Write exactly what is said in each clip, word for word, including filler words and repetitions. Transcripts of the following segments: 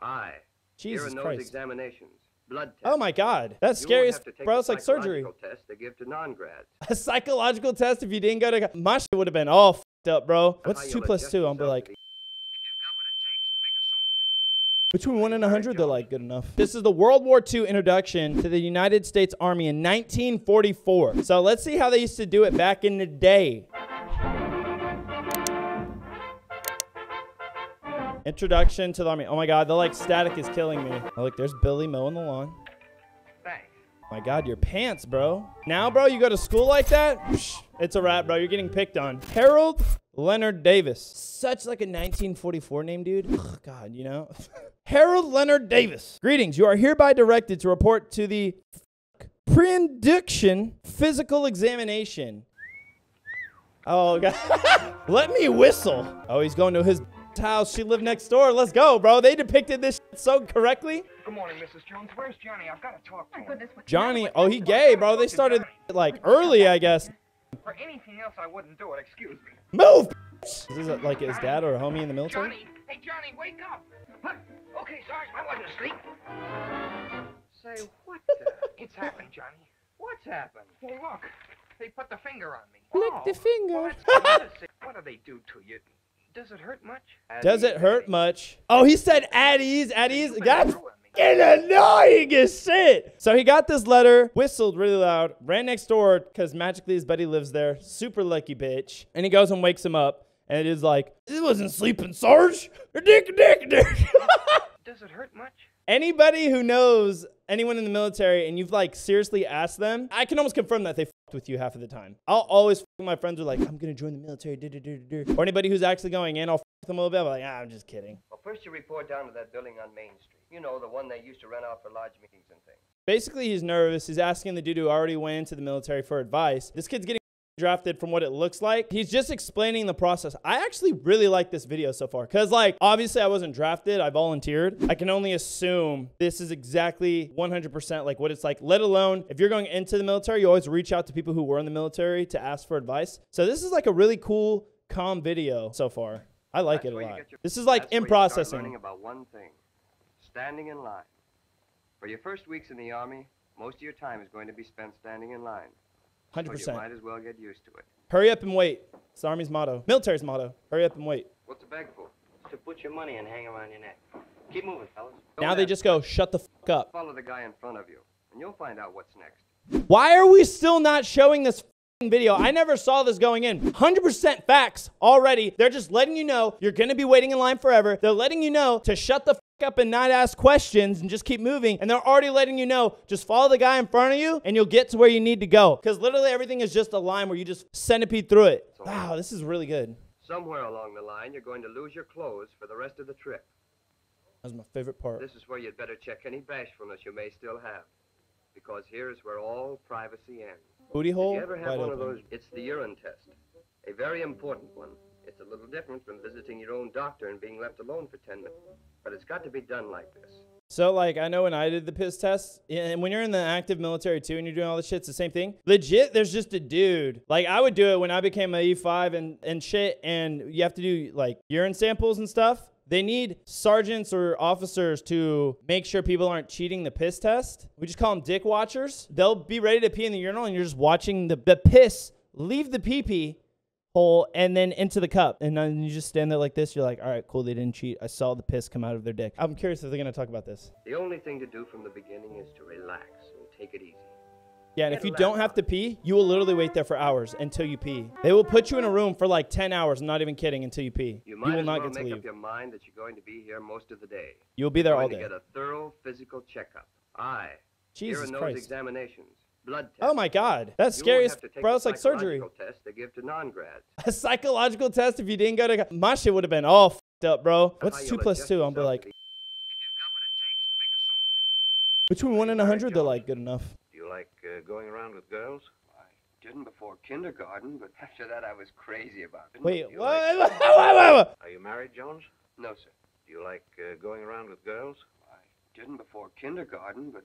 I. Jesus Here are Christ. Those examinations. Blood tests. Oh my God, that's scariest, bro. It's like surgery. Test they give to non-grads. A psychological test if you didn't go to. My shit would have been all f***ed up, bro. What's two plus two? I'm be like. Between one and a hundred, they're like good enough. This is the World War Two introduction to the United States Army in nineteen forty-four. So let's see how they used to do it back in the day. Introduction to the Army. Oh my God, the like static is killing me. Oh look, there's Billy mowing the lawn. Thanks. My God, your pants, bro. Now, bro, you go to school like that? It's a wrap, bro. You're getting picked on. Harold Leonard Davis. Such like a nineteen forty-four name, dude. Ugh, God, you know. Harold Leonard Davis. Greetings. You are hereby directed to report to the pre-induction physical examination. Oh, God. Let me whistle. Oh, he's going to his house. She lived next door. Let's go, bro. They depicted this so correctly. Good morning, Missus Jones. Where's Johnny? I've got to talk to him. Johnny. Oh, he gay, bro. They started like early, I guess. For anything else, I wouldn't do it. Excuse me. Move! Is this like his dad or a homie in the military? Johnny! Hey, Johnny, wake up! Huh? Okay, sorry, I wasn't asleep. Say, what the... It's happened, Johnny. What's happened? Well, look. They put the finger on me. Look, oh, the finger. Well, what do they do to you? Does it hurt much? At Does ease, it hurt ease. much? Oh, he said at ease, at ease. That's fucking annoying as shit. So he got this letter, whistled really loud, ran next door because magically his buddy lives there. Super lucky bitch. And he goes and wakes him up. And it is like, it wasn't sleeping, Sarge. Dick, dick, dick. Does it hurt much? Anybody who knows anyone in the military and you've like seriously asked them, I can almost confirm that they f***ed with you half of the time. I'll always f*** with my friends who are like, I'm going to join the military, duh, duh, duh, duh. Or anybody who's actually going in, I'll f*** with them a little bit. I'm like, ah, I'm just kidding. Well, first you report down to that building on Main Street. You know, the one they used to rent out for large meetings and things. Basically, he's nervous. He's asking the dude who already went into the military for advice. This kid's getting drafted from what it looks like. He's just explaining the process. I actually really like this video so far because like obviously I wasn't drafted, I volunteered. I can only assume this is exactly one hundred percent like what it's like, let alone if you're going into the military, you always reach out to people who were in the military to ask for advice. So this is like a really cool, calm video so far. I like it a lot. This is like in processing. Learning about one thing, standing in line. For your first weeks in the Army, most of your time is going to be spent standing in line. one hundred percent. So you might as well get used to it. Hurry up and wait. It's the Army's motto. Military's motto. Hurry up and wait. What's the bag for? It's to put your money and hang around your neck. Keep moving, fellas. Don't now they just go, shut the f*** up. Follow the guy in front of you, and you'll find out what's next. Why are we still not showing this f***ing video? I never saw this going in. one hundred percent facts already. They're just letting you know you're going to be waiting in line forever. They're letting you know to shut the f*** up and not ask questions and just keep moving, and they're already letting you know just follow the guy in front of you and you'll get to where you need to go, because literally everything is just a line where you just centipede through it. Wow, this is really good. Somewhere along the line you're going to lose your clothes for the rest of the trip. That's my favorite part. This is where you'd better check any bashfulness you may still have, because here is where all privacy ends. Booty hole. If you ever have one of those, it's the urine test, a very important one. It's a little different from visiting your own doctor and being left alone for ten minutes, but it's got to be done like this. So, like, I know when I did the piss test, and when you're in the active military, too, and you're doing all this shit, it's the same thing. Legit, there's just a dude. Like, I would do it when I became an E five and, and shit, and you have to do, like, urine samples and stuff. They need sergeants or officers to make sure people aren't cheating the piss test. We just call them dick watchers. They'll be ready to pee in the urinal, and you're just watching the, the piss leave the pee-pee hole and then into the cup, and then you just stand there like this. You're like, all right, cool, they didn't cheat. I saw the piss come out of their dick. I'm curious if they're gonna talk about this. The only thing to do from the beginning is to relax and take it easy. Yeah, and if you don't have to pee, you will literally wait there for hours until you pee. They will put you in a room for like ten hours, I'm not even kidding, until you pee. You might you will not well get to make leave. Up your mind that you're going to be here most of the day. You'll be there all day. To get a thorough physical checkup. I. Jesus Christ. Those examinations. Blood test. Oh my God, that's scary, bro. It's like surgery. Test they give to non-grads. A psychological test if you didn't go to. My shit would have been all f***ed up, bro. What's two plus two? I'm be like. If you've got what it takes to make a soldier. Between one and a hundred, they're like good enough. Do you like uh, going around with girls? I didn't before kindergarten, but after that I was crazy about it. Wait, what? Like... Are you married, Jones? No, sir. Do you like uh, going around with girls? I didn't before kindergarten, but.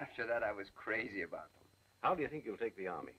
After that, I was crazy about them. How do you think you'll take the Army?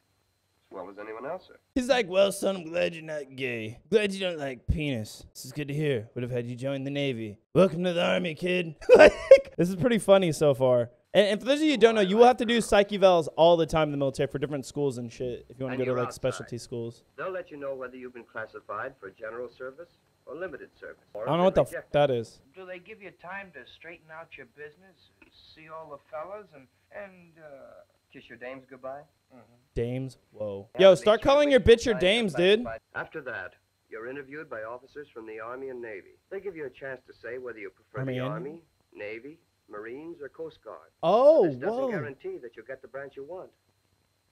as well as anyone else, sir. He's like, well, son, I'm glad you're not gay. Glad you don't like penis. This is good to hear. Would have had you join the Navy. Welcome to the Army, kid. Like, this is pretty funny so far. And, and for those of you who don't know, you will have to do psych evals all the time in the military for different schools and shit if you want to go to, like, outside. specialty schools. They'll let you know whether you've been classified for general service or limited service. Or I don't know what the f that is. Do they give you time to straighten out your business, see all the fellas, and, and uh, kiss your dames goodbye? Mm-hmm. Dames? Whoa. And Yo, start calling your bitch your dames, dude. After that, you're interviewed by officers from the Army and Navy. They give you a chance to say whether you prefer Army the Army, Navy, Marines, or Coast Guard. Oh, this whoa. This doesn't guarantee that you'll get the branch you want,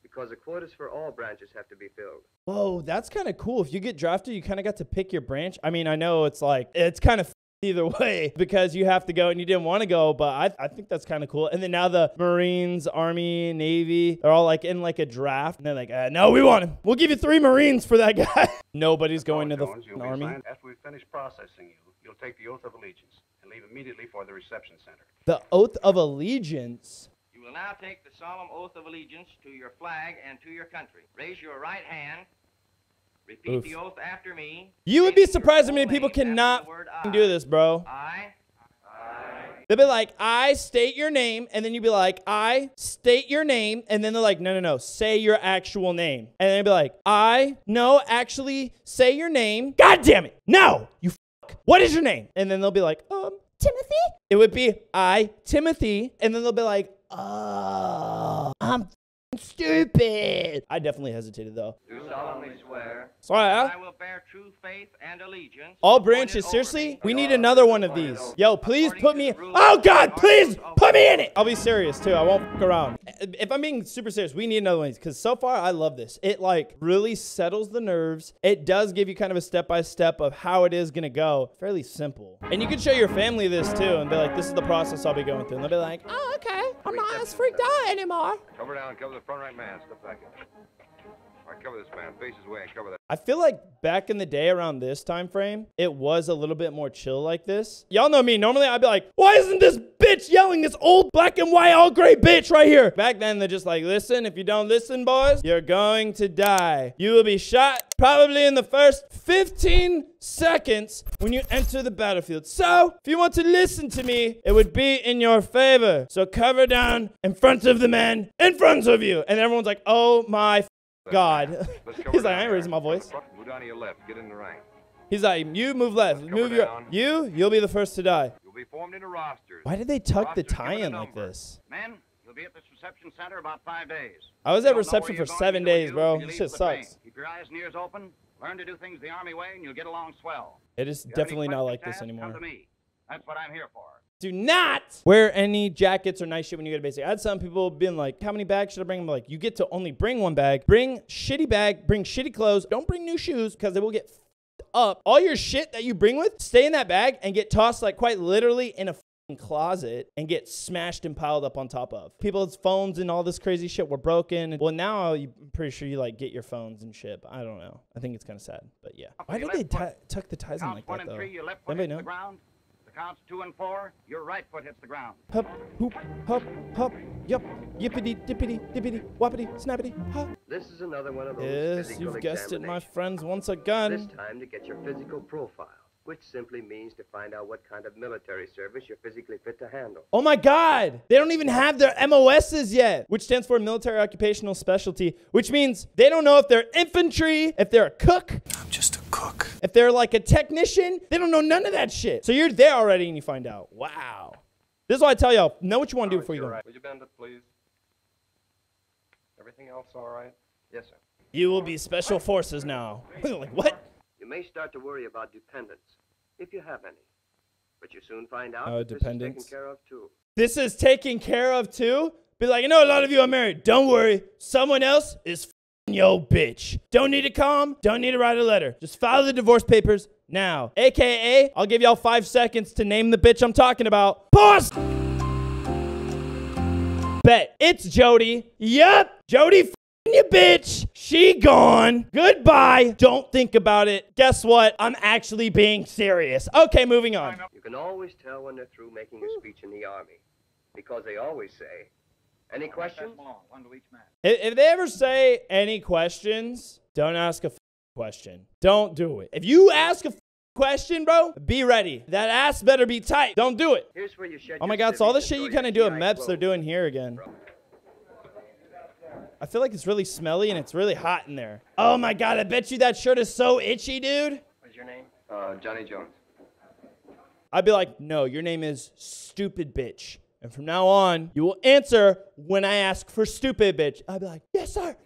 because the quotas for all branches have to be filled. Whoa, that's kind of cool. If you get drafted, you kind of got to pick your branch. I mean, I know it's like, it's kind of either way because you have to go and you didn't want to go, but I, I think that's kind of cool. And then now the Marines, Army, Navy, they're all like in like a draft. And they're like, uh, no, we want him. We'll give you three Marines for that guy. Nobody's going to the Army. After we finish processing you, you'll take the Oath of Allegiance and leave immediately for the reception center. The Oath of Allegiance? You will now take the solemn oath of allegiance to your flag and to your country. Raise your right hand. Repeat Oof. the oath after me. You would be surprised how many people cannot do this, bro. I. I. They'll be like, I state your name, and then you'd be like, I state your name, and then they're like, no, no, no, say your actual name. And then they'd be like, I, no, actually, say your name. God damn it, no, you fuck. What is your name? And then they'll be like, um, Timothy? It would be, I, Timothy, and then they'll be like, oh, I'm stupid. I definitely hesitated, though. Do solemnly swear. Sorry, huh? I will bear true faith and allegiance. All branches, seriously? We need another one of these. Yo, please put me. Oh, God, please put me in it. I'll be serious, too. I won't fuck around. If I'm being super serious, we need another one of these because so far I love this. It, like, really settles the nerves. It does give you kind of a step-by-step of how it is going to go. Fairly simple. And you can show your family this, too, and be like, this is the process I'll be going through. And they'll be like, oh, okay. I'm not as freaked out anymore. Cover down, cover the front right man. Step back in. All right, cover this man. Face his way and cover that. I feel like back in the day around this time frame, it was a little bit more chill like this. Y'all know me. Normally, I'd be like, why isn't this bitch yelling, this old black and white all gray bitch right here? Back then, they're just like, listen, if you don't listen, boys, you're going to die. You will be shot probably in the first fifteen seconds when you enter the battlefield. So, if you want to listen to me, it would be in your favor. So cover down in front of the man in front of you. And everyone's like, oh my God. He's like, I ain't raising my voice. Move down to your left. Get in the rank. He's like, you move left. Move your you, you'll be the first to die. You'll be formed into rosters. Why did they tuck the tie in like this? Men, you'll be at this reception center about five days. I was at reception for seven days, bro. This shit sucks. Keep your eyes and ears open. Learn to do things the Army way, and you'll get along swell. It is definitely not like this anymore. Come to me. That's what I'm here for. Do not wear any jackets or nice shit when you go to basic. I had some people been like, how many bags should I bring? I'm like, you get to only bring one bag. Bring shitty bag, bring shitty clothes. Don't bring new shoes because they will get f***ed up. All your shit that you bring with, stay in that bag and get tossed like quite literally in a f***ing closet and get smashed and piled up on top of. People's phones and all this crazy shit were broken. Well, now I'm pretty sure you like get your phones and shit. But I don't know. I think it's kind of sad, but yeah. Why did they tuck the ties in like that though? Anybody know? Counts two and four, your right foot hits the ground. Hup, hoop, hup, hup, yup, yippity, dippity, dippity, whoppity, snappity, huh. This is another one of those. Yes, you've guessed it, my friends, once again. This time to get your physical profile, which simply means to find out what kind of military service you're physically fit to handle. Oh my God, they don't even have their M O S's yet, which stands for Military Occupational Specialty, which means they don't know if they're infantry, if they're a cook. I'm just a cook. If they're like a technician, they don't know none of that shit. So you're there already and you find out. Wow. This is why I tell y'all, know what you want to do before you go. Would you bend it, please? Everything else all right? Yes, sir. You will be special forces now. Like, what? You may start to worry about dependents, if you have any. But you soon find out uh, dependents. This is taken care of too. This is taken care of too? Be like, you know, a lot of you are married. Don't worry. Someone else is f***ing yo bitch. Don't need to call them. Don't need to write a letter. Just file the divorce papers now. A K A, I'll give y'all five seconds to name the bitch I'm talking about. Pause! Bet. It's Jody. Yup. Jody f***. You bitch, she gone. Goodbye. Don't think about it. Guess what? I'm actually being serious. Okay, moving on. You can always tell when they're through making a speech in the Army because they always say, Any questions? One to each man. If they ever say any questions, don't ask a f question. Don't do it. If you ask a f question, bro, be ready. That ass better be tight. Don't do it. Here's where you should. Oh my God! So all the shit you kind of do at MEPS, they're doing here again. Bro. I feel like it's really smelly and it's really hot in there. Oh my God! I bet you that shirt is so itchy, dude. What's your name? Uh, Johnny Jones. I'd be like, no, your name is Stupid Bitch. And from now on, you will answer when I ask for Stupid Bitch. I'd be like, yes, sir.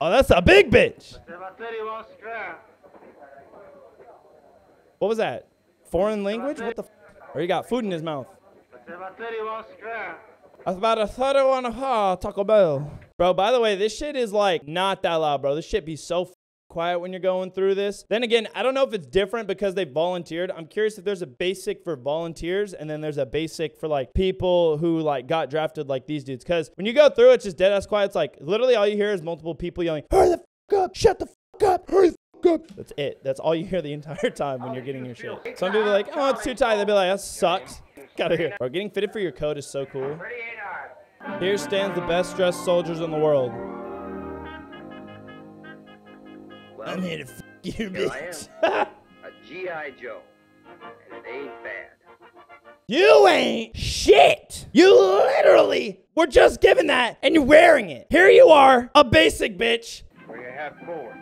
Oh, that's a big bitch. What was that? Foreign language? What the f? Or he got food in his mouth. That's about a third one of her, Taco Bell. Bro, by the way, this shit is like not that loud, bro. This shit be so quiet when you're going through this. Then again, I don't know if it's different because they volunteered. I'm curious if there's a basic for volunteers and then there's a basic for like people who like got drafted like these dudes. Cause when you go through, it's just dead ass quiet. It's like literally all you hear is multiple people yelling, hurry the fuck up, shut the fuck up, hurry the fuck up. That's it. That's all you hear the entire time when you're getting your shit. Some people are like, oh, it's too tight. They'll be like, that sucks. Get out of here. Or getting fitted for your coat is so cool. Here stands the best dressed soldiers in the world. I'm here to f*** you, bitch. A G I Joe, and it ain't bad. You ain't shit. You literally were just given that, and you're wearing it. Here you are, a basic bitch. Where you have four.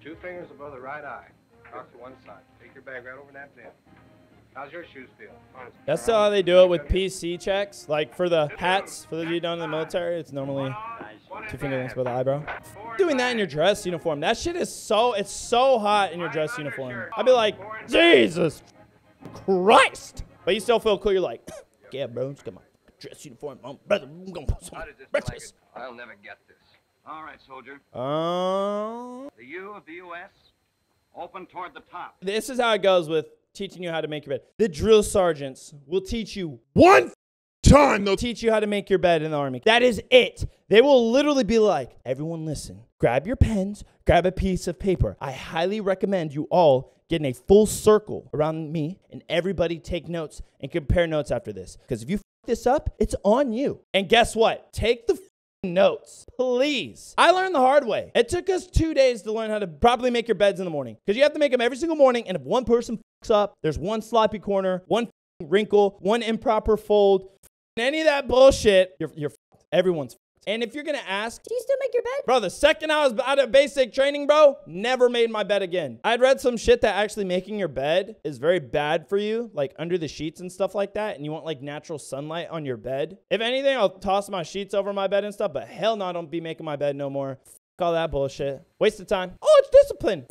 Two fingers above the right eye. Talk to one side. Take your bag right over that bin. How's your shoes feel? Honestly. That's still how they do it with P C checks. Like for the hats, for those of you down in the military, it's normally two finger links above the eyebrow. Doing that in your dress uniform. That shit is so, it's so hot in your dress uniform. I'd be like, Jesus Christ. But you still feel cool. You're like, yeah, bro, just got my dress uniform. I'm gonna put some breakfast. I'll never get this. All right, soldier. Um, the U of the U S open toward the top. This is how it goes with teaching you how to make your bed. The drill sergeants will teach you one time. They'll teach you how to make your bed in the Army. That is it. They will literally be like, everyone listen, grab your pens, grab a piece of paper. I highly recommend you all get in a full circle around me and everybody take notes and compare notes after this. Because if you f this up, it's on you. And guess what? Take the f notes, please. I learned the hard way. It took us two days to learn how to properly make your beds in the morning. Because you have to make them every single morning, and if one person up, there's one sloppy corner, one wrinkle, one improper fold, any of that bullshit, you're, you're everyone's. And if you're gonna ask, do you still make your bed? Bro, the second I was out of basic training, bro, never made my bed again. I'd read some shit that actually making your bed is very bad for you, like under the sheets and stuff like that, and you want like natural sunlight on your bed. If anything, I'll toss my sheets over my bed and stuff, but hell no, I don't be making my bed no more. F all that bullshit. Waste of time. Oh, it's discipline.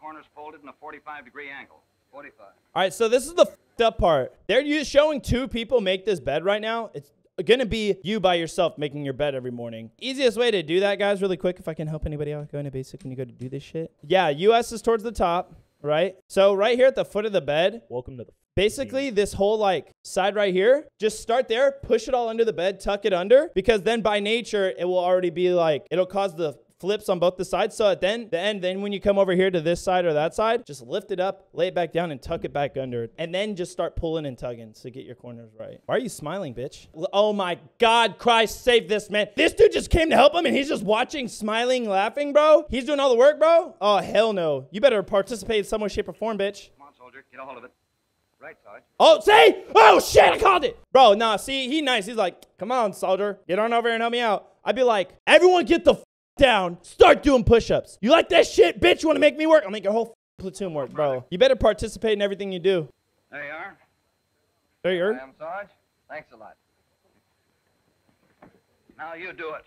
Corners folded in a forty-five degree angle. forty-five. All right, so this is the fucked up part. They're showing two people make this bed right now. It's gonna be you by yourself making your bed every morning. Easiest way to do that, guys, really quick, if I can help anybody out going to basic when you go to do this shit. Yeah, U S is towards the top, right? So right here at the foot of the bed. Welcome to the. Basically, this whole like side right here, just start there, push it all under the bed, tuck it under, because then by nature, it will already be like, it'll cause the flips on both the sides. So at then the end, then when you come over here to this side or that side, just lift it up, lay it back down and tuck it back under. And then just start pulling and tugging to get your corners right. Why are you smiling, bitch? Oh my God, Christ, save this man. This dude just came to help him and he's just watching, smiling, laughing, bro. He's doing all the work, bro. Oh, hell no. You better participate in some way, shape or form, bitch. Come on, soldier, get a hold of it. Right side. Oh, see? Oh shit, I called it. Bro, nah, see, he nice. He's like, come on, soldier, get on over here and help me out. I'd be like, everyone get the down, start doing push-ups. You like that shit, bitch? You want to make me work? I'll make your whole platoon work, bro. You better participate in everything you do. There you are. There you are. I am, Sarge. Thanks a lot. Now you do it.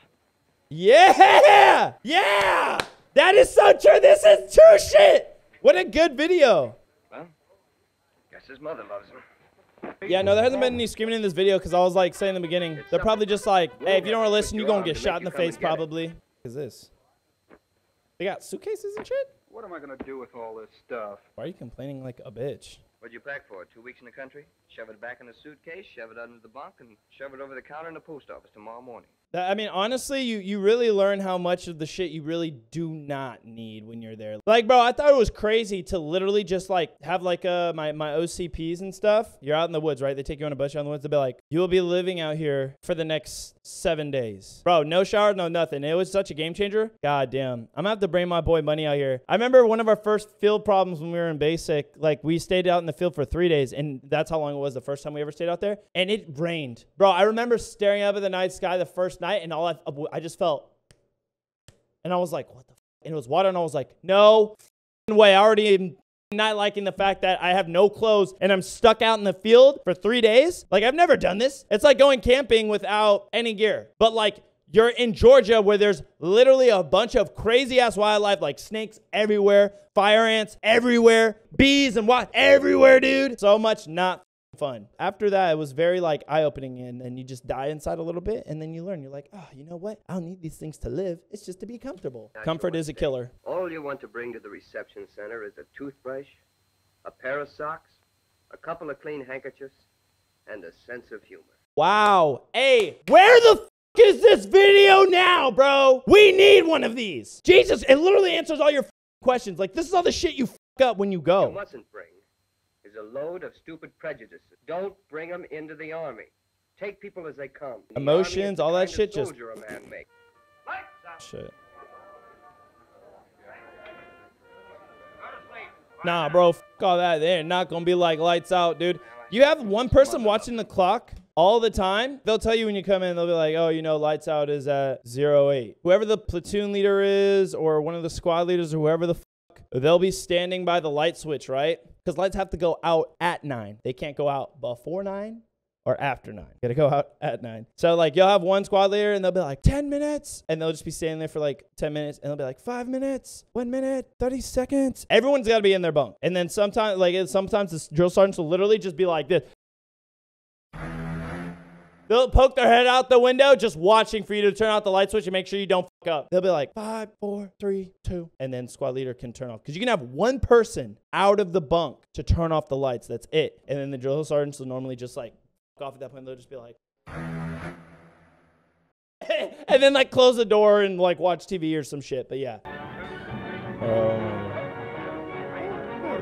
Yeah! Yeah! That is so true. This is true shit. What a good video. Well, guess his mother loves him. Yeah, no, there hasn't been any screaming in this video because I was like saying in the beginning, they're probably just like, hey, if you don't want to listen, you're going to get shot in the face probably. Is this? They got suitcases and shit? What am I gonna do with all this stuff? Why are you complaining like a bitch? What'd you pack for? Two weeks in the country? Shove it back in the suitcase, shove it under the bunk, and shove it over the counter in the post office tomorrow morning. I mean, honestly, you, you really learn how much of the shit you really do not need when you're there. Like, bro, I thought it was crazy to literally just, like, have, like, uh, my, my O C Ps and stuff. You're out in the woods, right? They take you on a bus, you're out in the woods. They'll be like, you will be living out here for the next seven days. Bro, no shower, no nothing. It was such a game changer. God damn. I'm going to have to bring my boy Money out here. I remember one of our first field problems when we were in basic. Like, we stayed out in the field for three days, and that's how long it was the first time we ever stayed out there. And it rained. Bro, I remember staring up at the night sky the first night, and all I, I just felt, and I was like, what the f? And it was water, and I was like, no way. I already am not liking the fact that I have no clothes and I'm stuck out in the field for three days. Like, I've never done this. It's like going camping without any gear, but like, you're in Georgia where there's literally a bunch of crazy ass wildlife, like snakes everywhere, fire ants everywhere, bees and what everywhere, dude. So much not fun. After that, it was very like eye-opening, and then you just die inside a little bit, and then you learn. You're like, oh, you know what? I don't need these things to live. It's just to be comfortable. Now, comfort is a killer. All you want to bring to the reception center is a toothbrush, a pair of socks, a couple of clean handkerchiefs, and a sense of humor. Wow. Hey, where the f is this video now, bro? We need one of these. Jesus, it literally answers all your f questions. Like, this is all the shit you f up when you go. You mustn't bring is a load of stupid prejudices. Don't bring them into the army. Take people as they come. The Emotions, all that shit just... Shit. Nah, bro, f*** all that. They're not gonna be like lights out, dude. You have one person watching the clock all the time. They'll tell you when you come in, they'll be like, oh, you know, lights out is at zero eight. Whoever the platoon leader is, or one of the squad leaders, or whoever the f***, they'll be standing by the light switch, right? Because lights have to go out at nine. They can't go out before nine or after nine. Gotta go out at nine. So like, you'll have one squad leader and they'll be like ten minutes, and they'll just be standing there for like ten minutes, and they'll be like five minutes, one minute, thirty seconds. Everyone's gotta be in their bunk. And then sometimes, like sometimes the drill sergeants will literally just be like this. They'll poke their head out the window, just watching for you to turn out the light switch and make sure you don't fuck up. They'll be like, five, four, three, two. And then squad leader can turn off. Because you can have one person out of the bunk to turn off the lights. That's it. And then the drill sergeants will normally just like fuck off at that point. They'll just be like. And then like close the door and like watch T V or some shit. But yeah. Um,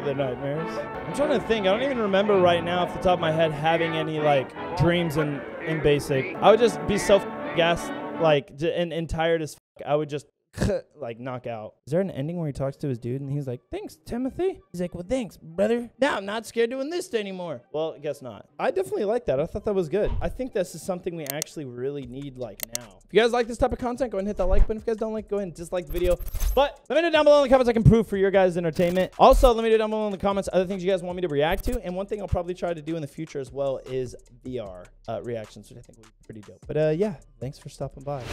the nightmares. I'm trying to think. I don't even remember right now off the top of my head having any like dreams and... in basic. I would just be so gassed, like, and, and tired as fuck. I would just, like, knock out. Is there an ending where he talks to his dude and he's like, thanks, Timothy? He's like, well, thanks, brother. Now I'm not scared doing this anymore. Well, I guess not. I definitely like that. I thought that was good. I think this is something we actually really need, like, now. If you guys like this type of content, go ahead and hit that like button. If you guys don't like, go ahead and dislike the video. But let me know down below in the comments I can prove for your guys' entertainment. Also, let me know down below in the comments other things you guys want me to react to. And one thing I'll probably try to do in the future as well is V R uh, reactions, which I think will be pretty dope. But uh, yeah, thanks for stopping by.